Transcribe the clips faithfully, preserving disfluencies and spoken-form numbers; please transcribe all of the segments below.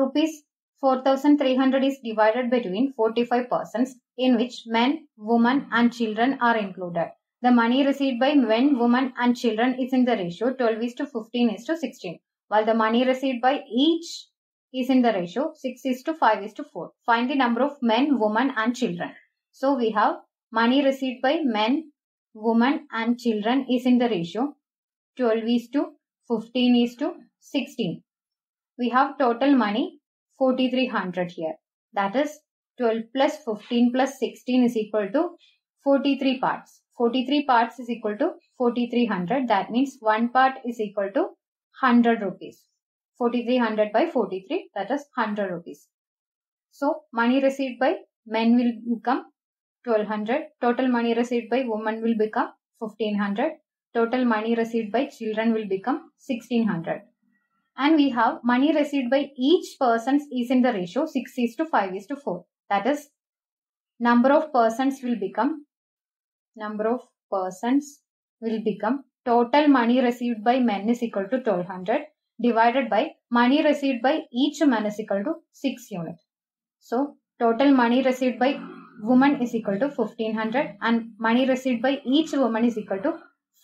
rupees four thousand three hundred is divided between forty-five persons, in which men, women and children are included. The money received by men, women and children is in the ratio twelve is to fifteen is to sixteen, while the money received by each is in the ratio six is to five is to four. Find the number of men, women and children. So we have money received by men, women and children is in the ratio twelve is to fifteen is to sixteen. We have total money forty-three hundred here. That is twelve plus fifteen plus sixteen is equal to forty-three parts. forty-three parts is equal to forty-three hundred. That means one part is equal to one hundred rupees. forty-three hundred by forty-three, that is one hundred rupees. So money received by men will become twelve hundred. Total money received by women will become fifteen hundred. Total money received by children will become sixteen hundred. And we have money received by each person is in the ratio six is to five is to four. That is, number of persons will become, number of persons will become, total money received by men is equal to twelve hundred divided by money received by each man is equal to six unit. So total money received by woman is equal to fifteen hundred and money received by each woman is equal to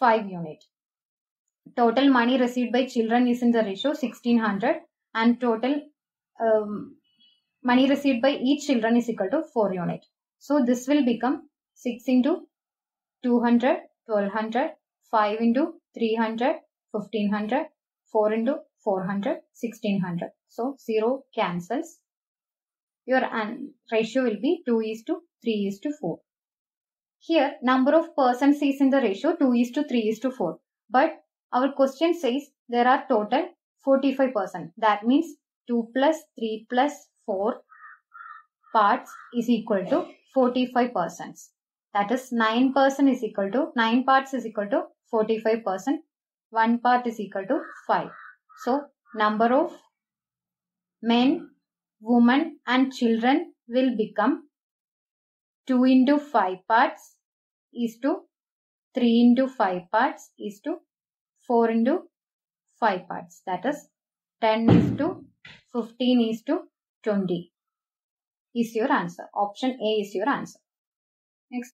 five unit. Total money received by children is in the ratio sixteen hundred and total um, money received by each children is equal to four unit. So this will become six into two hundred, twelve hundred, five into three hundred, fifteen hundred, four into four hundred, sixteen hundred. So zero cancels. Your ratio will be two is to three is to four. Here number of persons is in the ratio two is to three is to four. But our question says there are total forty-five persons. That means two plus three plus four parts is equal to forty-five persons. That is nine person is equal to nine parts is equal to forty-five person. one part is equal to five. So number of men, women and children will become two into five parts is to three into five parts is to four into five parts, that is ten is to fifteen is to twenty is your answer. Option A is your answer. Next.